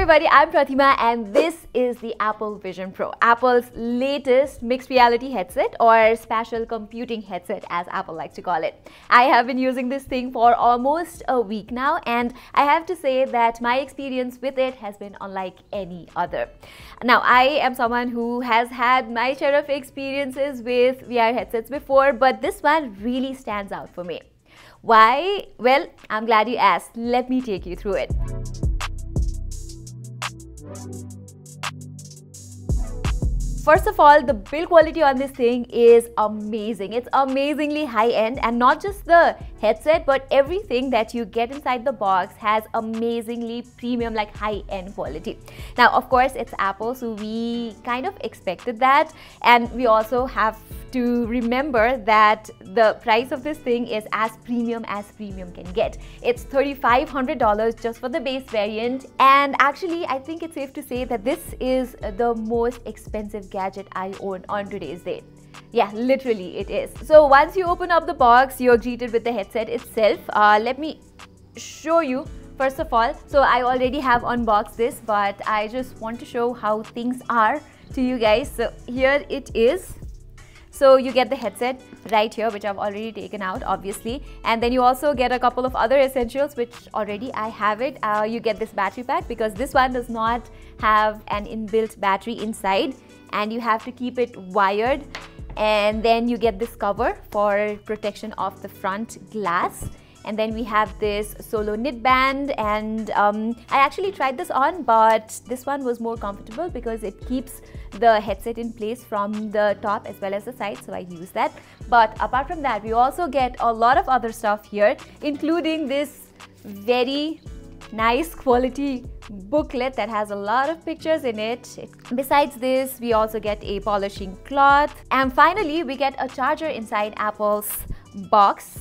everybody, I'm Pratima and this is the Apple Vision Pro, Apple's latest mixed reality headset or spatial computing headset as Apple likes to call it. I have been using this thing for almost a week now and I have to say that my experience with it has been unlike any other. Now, I am someone who has had my share of experiences with VR headsets before, but this one really stands out for me. Why? Well, I'm glad you asked. Let me take you through it. First of all, the build quality on this thing is amazing. It's amazingly high-end, and not just the headset, but everything that you get inside the box has amazingly premium, like high-end quality. Now, of course, it's Apple, so we kind of expected that, and we also have to remember that the price of this thing is as premium can get. It's $3,500 just for the base variant, and actually I think it's safe to say that this is the most expensive gadget I own on today's date. Yeah, literally it is. So once you open up the box, you're greeted with the headset itself. Let me show you. First of all, so I already have unboxed this, but I just want to show how things are to you guys. So here it is. So you get the headset right here, which I've already taken out, obviously. And then you also get a couple of other essentials, which already I have it. You get this battery pack because this one does not have an inbuilt battery inside and you have to keep it wired. And then you get this cover for protection of the front glass. And then we have this solo knit band, and I actually tried this on, but this one was more comfortable because it keeps the headset in place from the top as well as the side, so I use that. But apart from that, we also get a lot of other stuff here, including this very nice quality booklet that has a lot of pictures in it. Besides this, we also get a polishing cloth, and finally we get a charger inside Apple's box.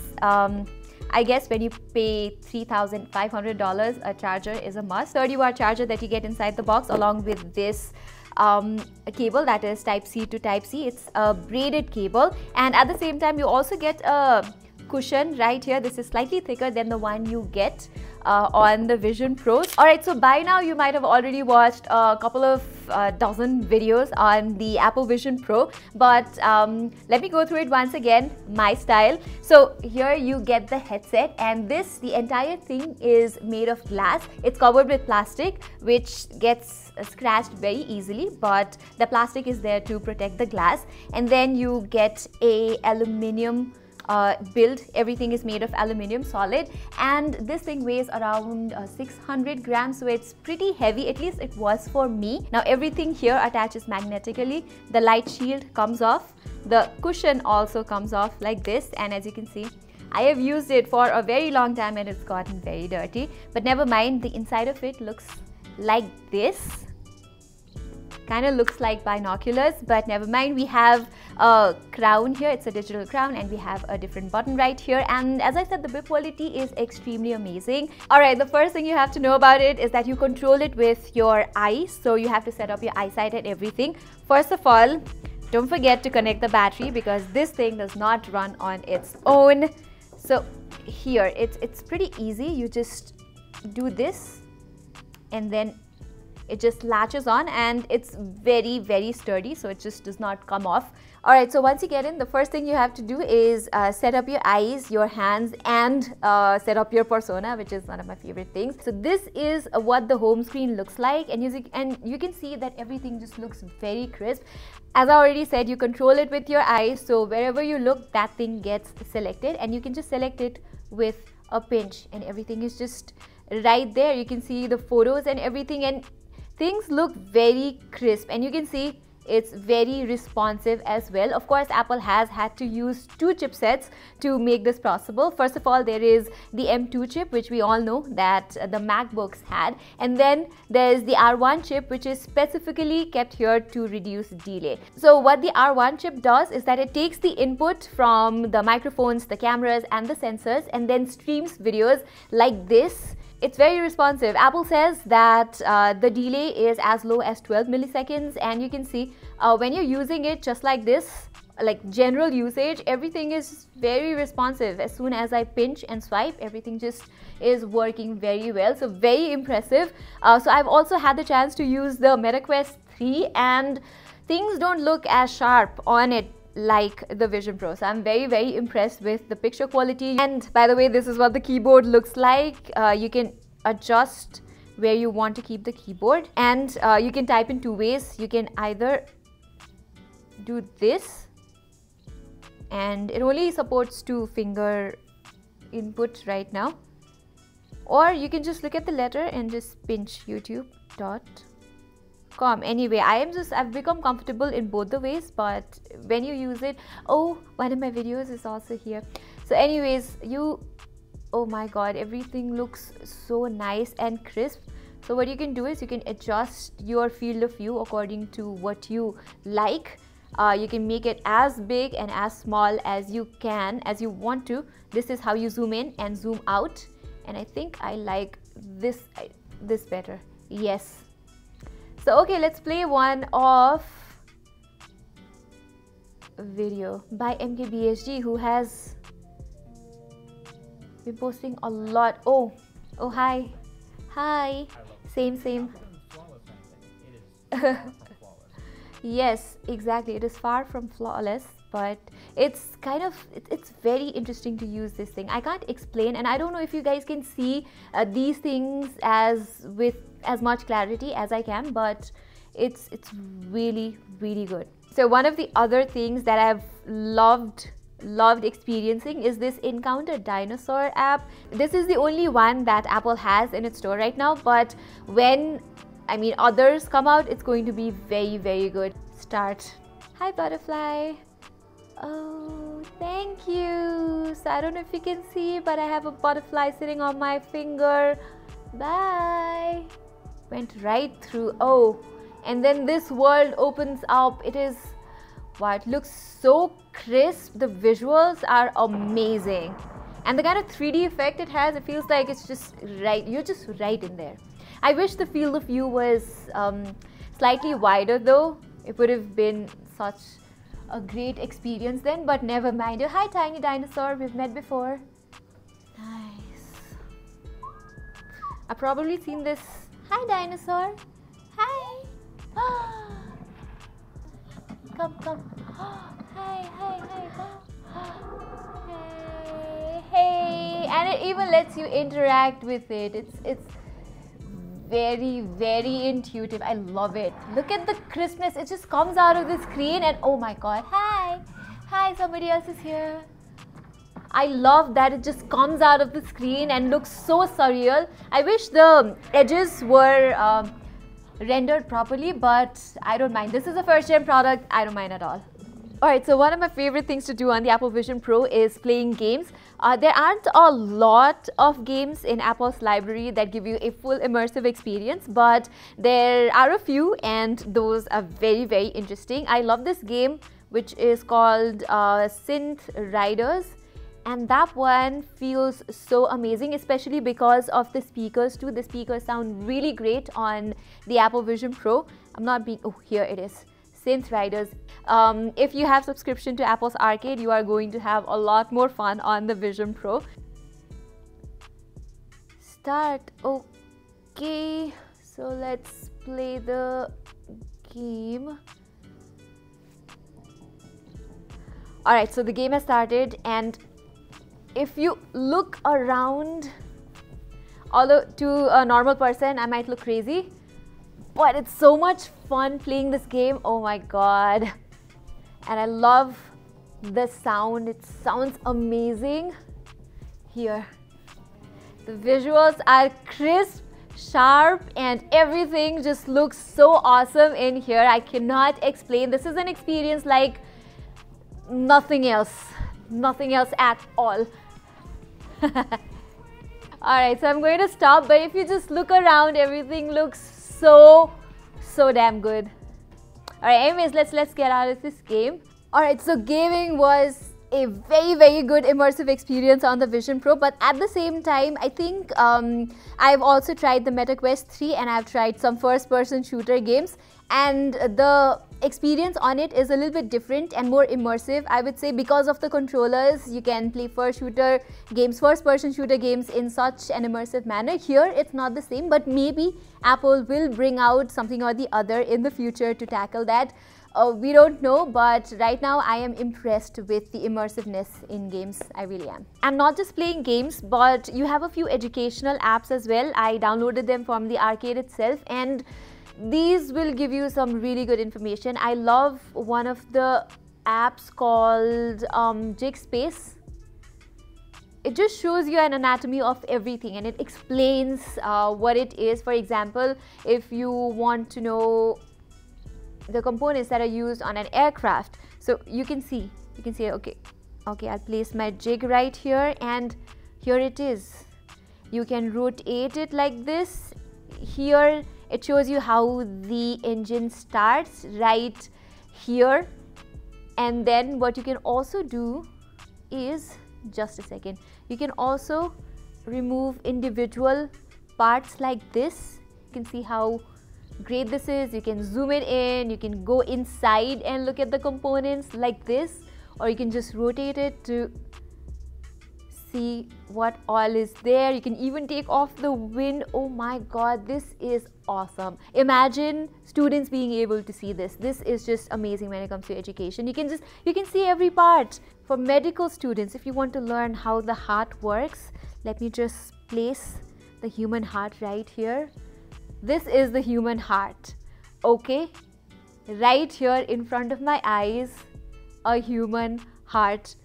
I guess when you pay $3,500, a charger is a must. 30-watt charger that you get inside the box, along with this cable that is Type-C to Type-C. It's a braided cable, and at the same time you also get a cushion right here. This is slightly thicker than the one you get on the Vision Pro. Alright, so by now you might have already watched a couple of dozen videos on the Apple Vision Pro, but let me go through it once again, my style. So here you get the headset, and this, the entire thing is made of glass. It's covered with plastic, which gets scratched very easily, but the plastic is there to protect the glass. And then you get a aluminium build. Everything is made of aluminium solid, and this thing weighs around 600 grams, so it's pretty heavy, at least it was for me. Now everything here attaches magnetically. The light shield comes off, the cushion also comes off like this, and as you can see, I have used it for a very long time and it's gotten very dirty, but never mind. The inside of it looks like this. Kind of looks like binoculars, but never mind. We have a crown here, it's a digital crown, and we have a different button right here, and as I said, the build quality is extremely amazing. Alright, the first thing you have to know about it is that you control it with your eyes, so you have to set up your eyesight and everything. First of all, don't forget to connect the battery because this thing does not run on its own. So here, it's pretty easy. You just do this and then it just latches on, and it's very sturdy, so it just does not come off. Alright, so once you get in, the first thing you have to do is set up your eyes, your hands, and set up your persona, which is one of my favorite things. So this is what the home screen looks like, and you can see that everything just looks very crisp. As I already said, you control it with your eyes, so wherever you look, that thing gets selected, and you can just select it with a pinch, and everything is just right there. You can see the photos and everything, and things look very crisp, and you can see it's very responsive as well. Of course, Apple has had to use two chipsets to make this possible. First of all, there is the M2 chip, which we all know that the MacBooks had, and then there's the R1 chip, which is specifically kept here to reduce delay. So what the R1 chip does is that it takes the input from the microphones, the cameras, and the sensors, and then streams videos like this. It's very responsive. Apple says that the delay is as low as 12 milliseconds, and you can see when you're using it just like this, like general usage, everything is very responsive. As soon as I pinch and swipe, everything just is working very well. So very impressive. So I've also had the chance to use the Meta Quest 3 and things don't look as sharp on it like the Vision Pro. So I'm very impressed with the picture quality. And by the way, this is what the keyboard looks like. You can adjust where you want to keep the keyboard, and you can type in two ways. You can either do this, and it only supports two finger input right now, or you can just look at the letter and just pinch youtube.com. Anyway, I've become comfortable in both the ways, but when you use it, oh, one of my videos is also here. So anyways, oh my god, everything looks so nice and crisp. So what you can do is you can adjust your field of view according to what you like. You can make it as big and as small as you can, as you want to. This is how you zoom in and zoom out, and I think I like this better. Yes. So okay, let's play one of video by MKBHD, who has been posting a lot. Oh hi, same. Yes, exactly. It is far from flawless, but it's kind of, it's very interesting to use this thing. I can't explain, and I don't know if you guys can see these things with as much clarity as I can, but it's really good. So one of the other things that I've loved experiencing is this Encounter Dinosaur app. This is the only one that Apple has in its store right now, but when others come out, it's going to be very good. Start. Hi butterfly. Oh, thank you. So I don't know if you can see, but I have a butterfly sitting on my finger. Bye. Went right through. Oh, and then this world opens up. Wow, it looks so crisp. The visuals are amazing. And the kind of 3D effect it has, it feels like it's just right, you're just right in there. I wish the field of view was slightly wider though. It would have been such a great experience then, but never mind. Oh, hi tiny dinosaur, we've met before. Nice. I've probably seen this. Hi dinosaur. Hi. Come. Hi. Hey. And it even lets you interact with it. It's very intuitive. I love it. Look at the crispness. It just comes out of the screen, and oh my god, hi, somebody else is here. I love that it just comes out of the screen and looks so surreal. I wish the edges were rendered properly, but I don't mind. This is a first-gen product. I don't mind at all. Alright, so one of my favorite things to do on the Apple Vision Pro is playing games. There aren't a lot of games in Apple's library that give you a full immersive experience, but there are a few, and those are very interesting. I love this game, which is called Synth Riders, and that one feels so amazing, especially because of the speakers too. The speakers sound really great on the Apple Vision Pro. Oh, here it is. Synth Riders. If you have subscription to Apple's Arcade, you are going to have a lot more fun on the Vision Pro. Start. Okay, so let's play the game. Alright, so the game has started, and if you look around, although to a normal person I might look crazy, but it's so much fun playing this game. Oh my god. And I love the sound. It sounds amazing. Here. The visuals are crisp, sharp, and everything just looks so awesome in here. I cannot explain. This is an experience like nothing else. Nothing else at all. Alright, so I'm going to stop, but if you just look around, everything looks so damn good. Alright, anyways, let's get out of this game. Alright, so gaming was a very good immersive experience on the Vision Pro, but at the same time, I think I've also tried the Meta Quest 3, and I've tried some first-person shooter games, and the experience on it is a little bit different and more immersive, I would say, because of the controllers. You can play first person shooter games in such an immersive manner. Here it's not the same, but maybe Apple will bring out something or the other in the future to tackle that. We don't know, but right now I am impressed with the immersiveness in games. I really am. I'm not just playing games, but you have a few educational apps as well. I downloaded them from the arcade itself, and these will give you some really good information. I love one of the apps called Jigspace. It just shows you an anatomy of everything and it explains what it is. For example, if you want to know the components that are used on an aircraft, so you can see okay, I'll place my jig right here, and here it is. You can rotate it like this. Here it shows you how the engine starts right here, and then what you can also do is, just a second, you can also remove individual parts like this. You can see how great this is. You can zoom it in, you can go inside and look at the components like this, or you can just rotate it to see what all is there. You can even take off the wind. Oh my god, this is awesome. Imagine students being able to see this. This is just amazing when it comes to education. You can see every part. For medical students, if you want to learn how the heart works, let me just place the human heart right here. This is the human heart, okay? Right here in front of my eyes, a human heart.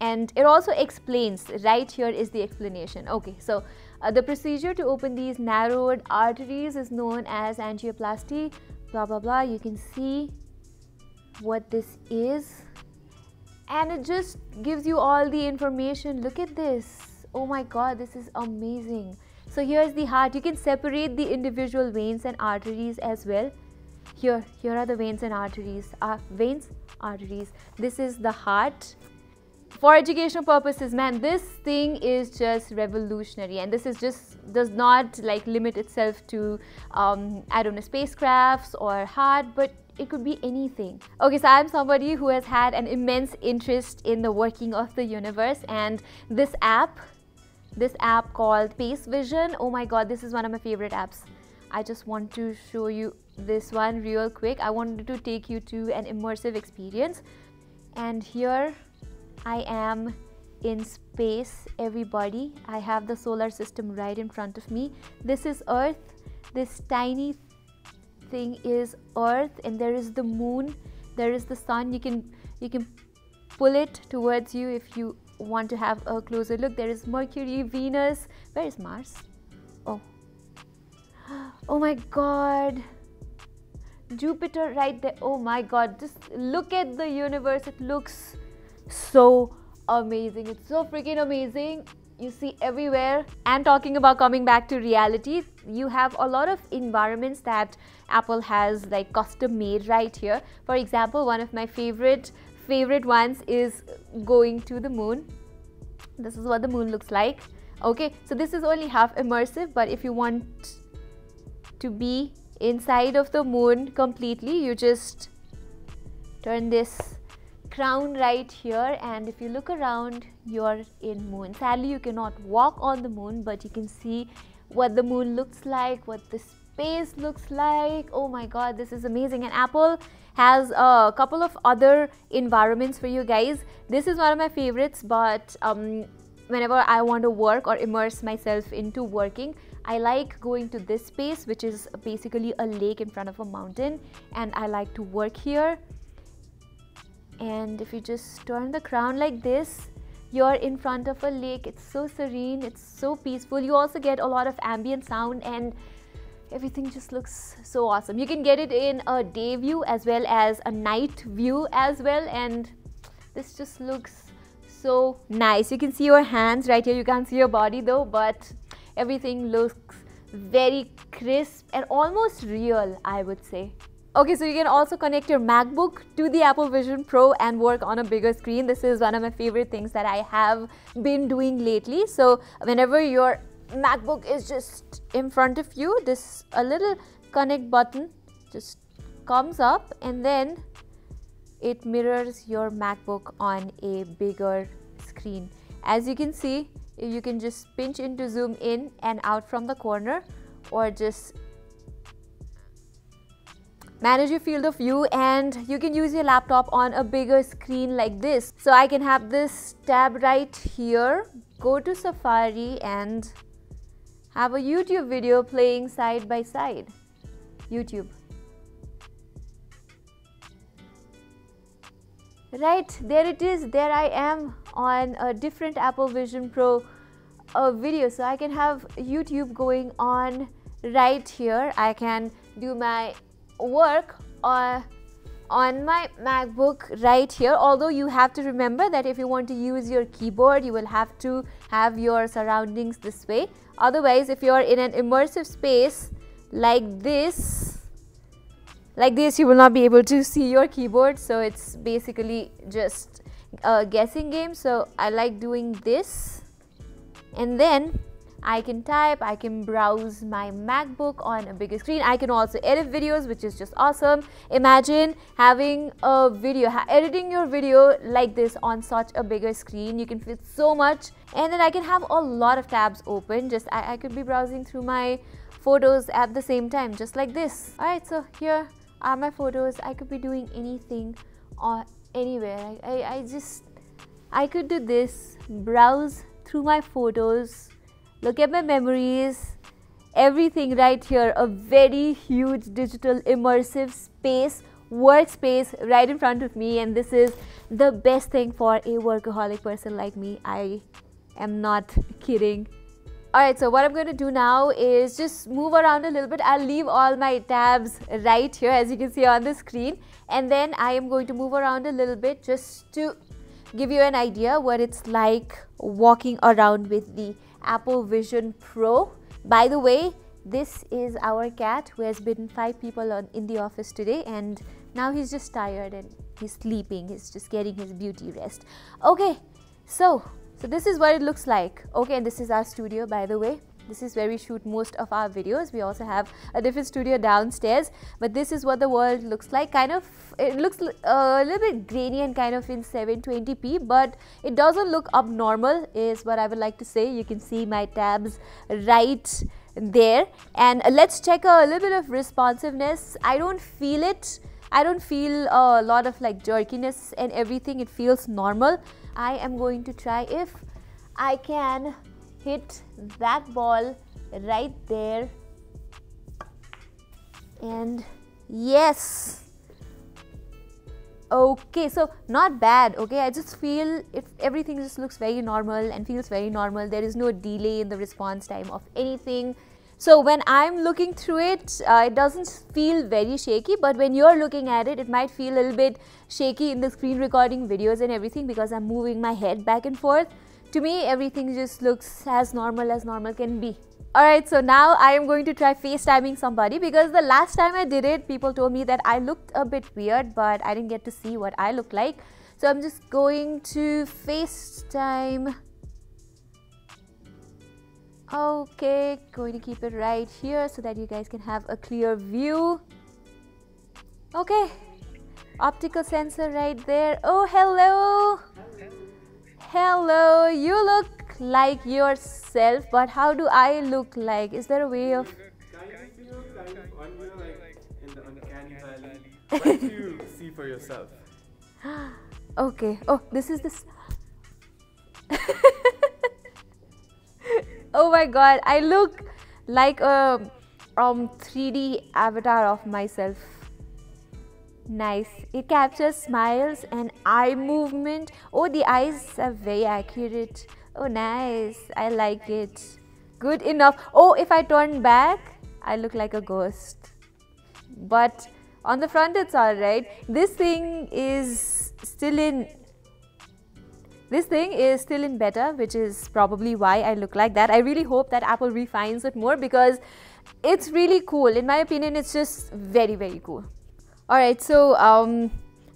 And it also explains, right here is the explanation. Okay, so the procedure to open these narrowed arteries is known as angioplasty, blah, blah, blah. You can see what this is. And it just gives you all the information. Look at this. Oh my God, this is amazing. So here's the heart. You can separate the individual veins and arteries as well. Here are the veins and arteries. This is the heart. For educational purposes, man, this thing is just revolutionary, and this is just does not like limit itself to I don't know, spacecrafts or heart, but it could be anything. Okay, so I'm somebody who has had an immense interest in the working of the universe, and this app called Space Vision, oh my god, this is one of my favorite apps. I just want to show you this one real quick. I wanted to take you to an immersive experience, and here I am in space, everybody. I have the solar system right in front of me. This is Earth. This tiny thing is Earth, and there is the moon, there is the sun. You can pull it towards you if you want to have a closer look. There is Mercury, Venus. Where is Mars? Oh my god, Jupiter right there. Oh my god, just look at the universe. It looks so amazing. It's so freaking amazing. You see everywhere. And talking about coming back to reality, you have a lot of environments that Apple has like custom made right here. For example, one of my favorite ones is going to the moon. This is what the moon looks like. Okay, so this is only half immersive, but if you want to be inside of the moon completely, you just turn this crown right here, and if you look around, you're in moon. Sadly, you cannot walk on the moon, but you can see what the moon looks like, what the space looks like. Oh my god, this is amazing. And Apple has a couple of other environments for you guys. This is one of my favorites, but whenever I want to work or immerse myself into working, I like going to this space, which is basically a lake in front of a mountain, and I like to work here. And if you just turn the crown like this, you're in front of a lake. It's so serene, it's so peaceful. You also get a lot of ambient sound, and everything just looks so awesome. You can get it in a day view as well as a night view as well, and this just looks so nice. You can see your hands right here. You can't see your body though, but everything looks very crisp and almost real, I would say. Okay, so you can also connect your MacBook to the Apple Vision Pro and work on a bigger screen. This is one of my favorite things that I have been doing lately. So whenever your MacBook is just in front of you, this a little connect button, just comes up and then it mirrors your MacBook on a bigger screen. As you can see, you can just pinch in to zoom in and out from the corner, or just manage your field of view, and you can use your laptop on a bigger screen like this. So I can have this tab right here, go to Safari and have a YouTube video playing side by side. YouTube. Right, there it is. There I am on a different Apple Vision Pro video. So I can have YouTube going on right here. I can do my work on my MacBook right here. Although you have to remember that if you want to use your keyboard, you will have to have your surroundings this way. Otherwise, if you are in an immersive space like this, you will not be able to see your keyboard, so it's basically just a guessing game. So I like doing this, and then I can type, I can browse my MacBook on a bigger screen. I can also edit videos, which is just awesome. Imagine having a video, editing your video like this on such a bigger screen. You can fit so much, and then I can have a lot of tabs open. Just I could be browsing through my photos at the same time, just like this. Alright, so here are my photos. I could be doing anything or anywhere. I could do this, browse through my photos, look at my memories, everything right here. A very huge digital immersive space, workspace right in front of me, and this is the best thing for a workaholic person like me. I am not kidding. Alright, so what I'm going to do now is just move around a little bit. I'll leave all my tabs right here, as you can see on the screen, and then I am going to move around a little bit just to give you an idea what it's like walking around with the Apple Vision Pro. By the way, this is our cat who has bitten 5 people in the office today, and now he's just tired and he's sleeping. He's just getting his beauty rest. Okay, so this is what it looks like. Okay, and this is our studio, by the way. This is where we shoot most of our videos. We also have a different studio downstairs, but this is what the world looks like. Kind of, it looks a little bit grainy and kind of in 720p, but it doesn't look abnormal is what I would like to say. You can see my tabs right there, and let's check a little bit of responsiveness. I don't feel it. I don't feel a lot of like jerkiness and everything. It feels normal. I am going to try if I can hit that ball right there, and yes. Okay, so not bad. Okay, I just feel if everything just looks very normal and feels very normal. There is no delay in the response time of anything. So when I'm looking through it, it doesn't feel very shaky, but when you're looking at it, it might feel a little bit shaky in the screen recording videos and everything, because I'm moving my head back and forth. To me, everything just looks as normal can be. Alright, so now I am going to try FaceTiming somebody, because the last time I did it, people told me that I looked a bit weird, but I didn't get to see what I look like. So I'm just going to FaceTime. Okay, going to keep it right here so that you guys can have a clear view. Okay, optical sensor right there. Oh, hello. Hello, you look like yourself, but how do I look like? Is there a way of... in the uncanny valley. What do you see for yourself? Okay, oh, this is this... Oh my god, I look like a 3D avatar of myself. Nice. It captures smiles and eye movement. Oh, the eyes are very accurate. Oh, nice. I like it. Good enough. Oh, if I turn back, I look like a ghost. But on the front, it's alright. This thing is still in beta, which is probably why I look like that. I really hope that Apple refines it more, because it's really cool. In my opinion, it's just very, very cool. Alright, so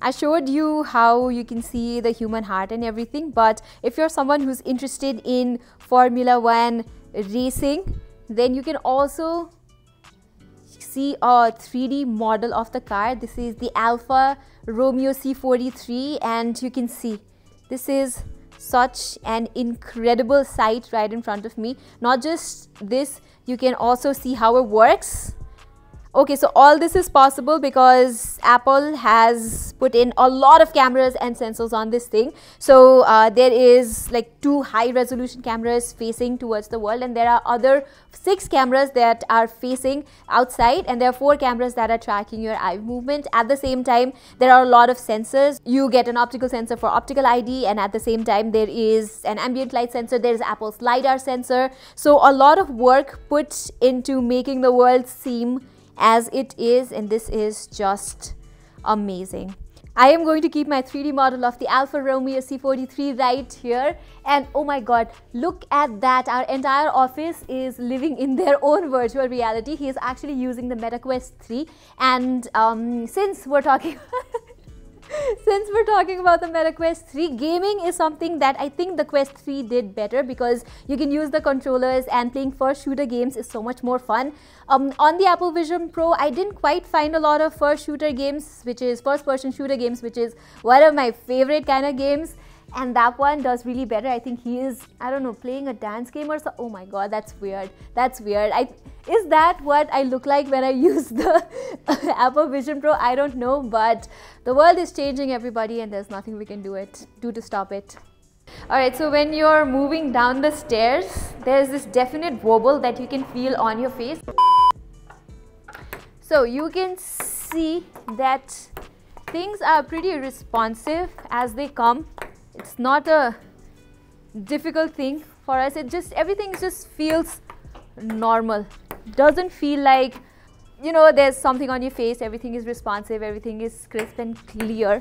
I showed you how you can see the human heart and everything, but if you're someone who's interested in Formula 1 racing, then you can also see a 3D model of the car. This is the Alfa Romeo C43, and you can see this is such an incredible sight right in front of me. Not just this, you can also see how it works. Okay, so all this is possible because Apple has put in a lot of cameras and sensors on this thing. So there is like 2 high resolution cameras facing towards the world, and there are other 6 cameras that are facing outside, and there are 4 cameras that are tracking your eye movement. At the same time, there are a lot of sensors. You get an optical sensor for optical ID, and at the same time there is an ambient light sensor, there is Apple's LiDAR sensor. So a lot of work put into making the world seem as it is, and this is just amazing. I am going to keep my 3D model of the Alfa Romeo C43 right here, and oh my god, look at that. Our entire office is living in their own virtual reality. He is actually using the Meta Quest 3, and since we're talking about the Meta Quest 3, gaming is something that I think the Quest 3 did better, because you can use the controllers, and playing first shooter games is so much more fun. On the Apple Vision Pro, I didn't quite find a lot of first person shooter games, which is one of my favorite kind of games, and that one does really better. I think he is, I don't know, playing a dance game or so. Oh my god, that's weird. That's weird. Is that what I look like when I use the Apple Vision Pro? I don't know, but the world is changing, everybody, and there's nothing we can do to stop it. Alright, so when you're moving down the stairs, there's this definite wobble that you can feel on your face. So you can see that things are pretty responsive as they come. It's not a difficult thing for us. It just, everything just feels normal. Doesn't feel like, you know, there's something on your face. Everything is responsive, everything is crisp and clear.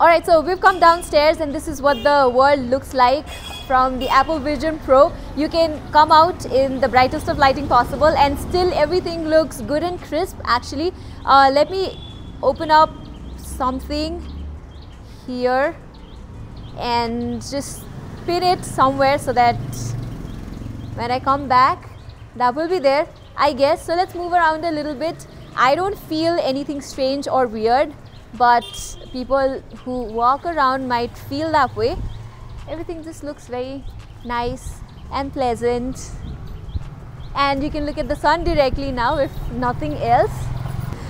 Alright, so we've come downstairs, and this is what the world looks like from the Apple Vision Pro. You can come out in the brightest of lighting possible, and still everything looks good and crisp. Actually, let me open up something here and just pin it somewhere so that when I come back, that will be there, I guess. So let's move around a little bit. I don't feel anything strange or weird, but people who walk around might feel that way. Everything just looks very nice and pleasant, and you can look at the sun directly now, if nothing else.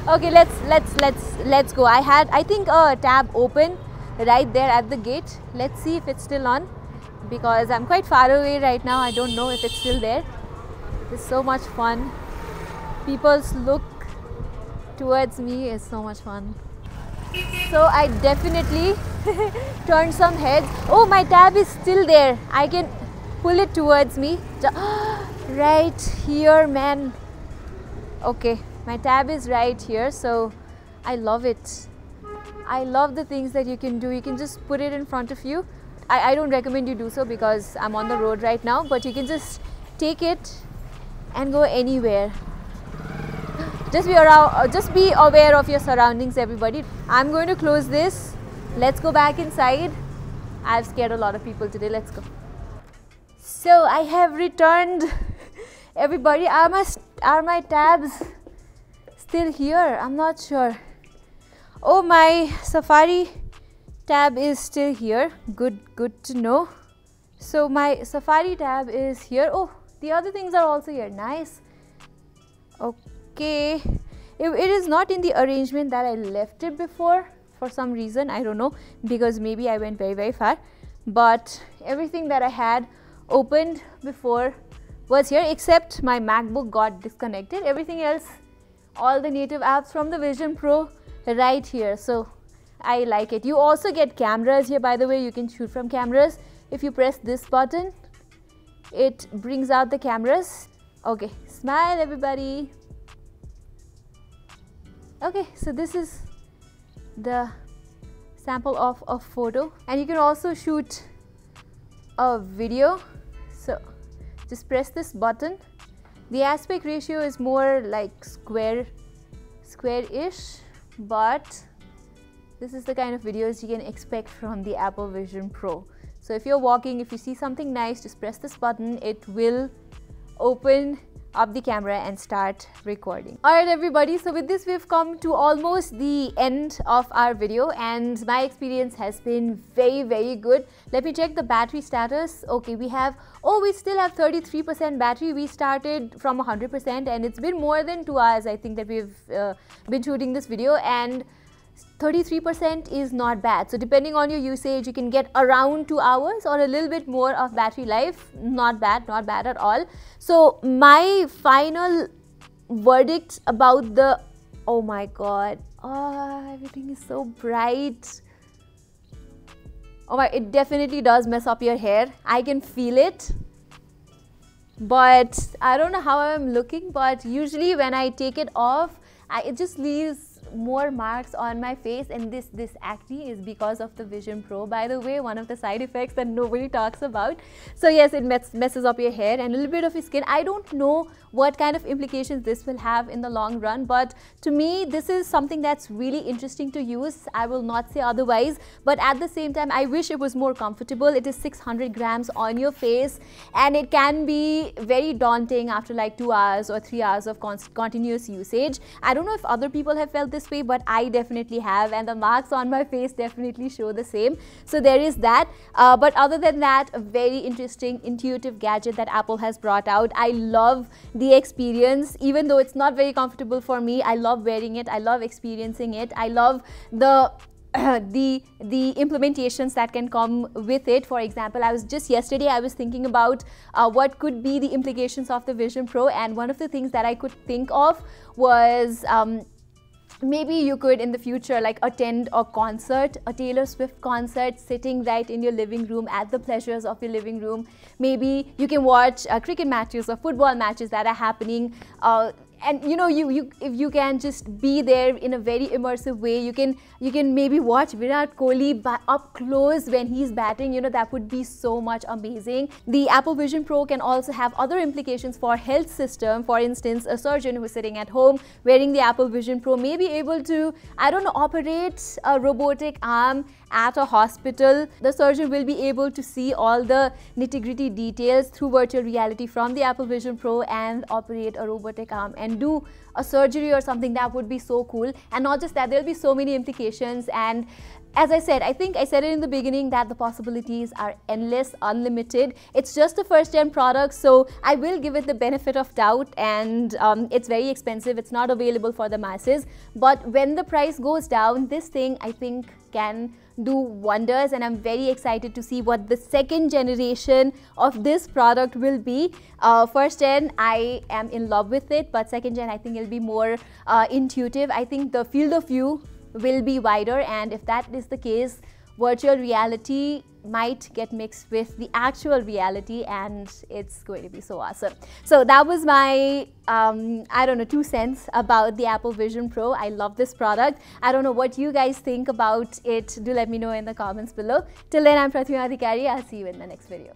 Okay, let's go. I had, I think, a tab open right there at the gate. Let's see if it's still on, because I'm quite far away right now. I don't know if it's still there. It's so much fun. People's look towards me is so much fun. So I definitely turned some heads. Oh, my tab is still there. I can pull it towards me. Right here, man. Okay, my tab is right here, so I love it. I love the things that you can do. You can just put it in front of you. I don't recommend you do so because I'm on the road right now, but you can just take it and go anywhere. Just be aware of your surroundings, everybody. I'm going to close this. Let's go back inside. I've scared a lot of people today. Let's go. So I have returned. Everybody, are my tabs still here? I'm not sure. Oh, my Safari tab is still here. Good to know. So my Safari tab is here. Oh, the other things are also here. Nice. Okay, it is not in the arrangement that I left it before for some reason. I don't know, because maybe I went very, very far, but everything that I had opened before was here, except my MacBook got disconnected. Everything else, all the native apps from the Vision Pro right here. So I like it. You also get cameras here, by the way. You can shoot from cameras. If you press this button, it brings out the cameras. Okay, smile, everybody. Okay, so this is the sample of a photo, and you can also shoot a video. So just press this button. The aspect ratio is more like square-ish, but this is the kind of videos you can expect from the Apple Vision Pro. So if you're walking, if you see something nice, just press this button. It will open up the camera and start recording. Alright everybody, so with this we've come to almost the end of our video and my experience has been very good. Let me check the battery status. Okay, we have, oh, we still have 33% battery. We started from 100% and it's been more than 2 hours I think that we've been shooting this video, and 33% is not bad. So depending on your usage, you can get around 2 hours or a little bit more of battery life. Not bad, not bad at all. So my final verdict about the, oh my god, oh, everything is so bright. Oh my, it definitely does mess up your hair. I can feel it. But I don't know how I'm looking, but usually when I take it off, it just leaves more marks on my face, and this acne is because of the Vision Pro, by the way, one of the side effects that nobody talks about. So yes, it messes up your hair and a little bit of your skin. I don't know what kind of implications this will have in the long run, but to me this is something that's really interesting to use. I will not say otherwise, but at the same time I wish it was more comfortable. It is 600 grams on your face and it can be very daunting after like 2 hours or 3 hours of continuous usage. I don't know if other people have felt this way, but I definitely have, and the marks on my face definitely show the same. So there is that, but other than that, a very interesting intuitive gadget that Apple has brought out. I love the experience, even though it's not very comfortable for me. I love wearing it, I love experiencing it, I love the implementations that can come with it. For example, yesterday I was thinking about what could be the implications of the Vision Pro, and one of the things that I could think of was maybe you could in the future like attend a concert, a Taylor Swift concert, sitting right in your living room at the pleasures of your living room. Maybe you can watch cricket matches or football matches that are happening, and you know, if you can just be there in a very immersive way. You can maybe watch Virat Kohli up close when he's batting. You know, that would be so much amazing. The Apple Vision Pro can also have other implications for health system. For instance, a surgeon who's sitting at home wearing the Apple Vision Pro may be able to, I don't know, operate a robotic arm at a hospital. The surgeon will be able to see all the nitty-gritty details through virtual reality from the Apple Vision Pro and operate a robotic arm and do a surgery or something. That would be so cool. And not just that, there'll be so many implications. And as I said, I think I said it in the beginning that the possibilities are endless, unlimited. It's just a first-gen product, so I will give it the benefit of doubt, and it's very expensive. It's not available for the masses. But when the price goes down, this thing I think can do wonders, and I'm very excited to see what the second generation of this product will be. First gen, I am in love with it, but second gen, I think it'll be more intuitive. I think the field of view will be wider, and if that is the case, virtual reality might get mixed with the actual reality, and it's going to be so awesome. So that was my, I don't know, 2 cents about the Apple Vision Pro. I love this product. I don't know what you guys think about it. Do let me know in the comments below. Till then, I'm Pratima Adhikari. I'll see you in the next video.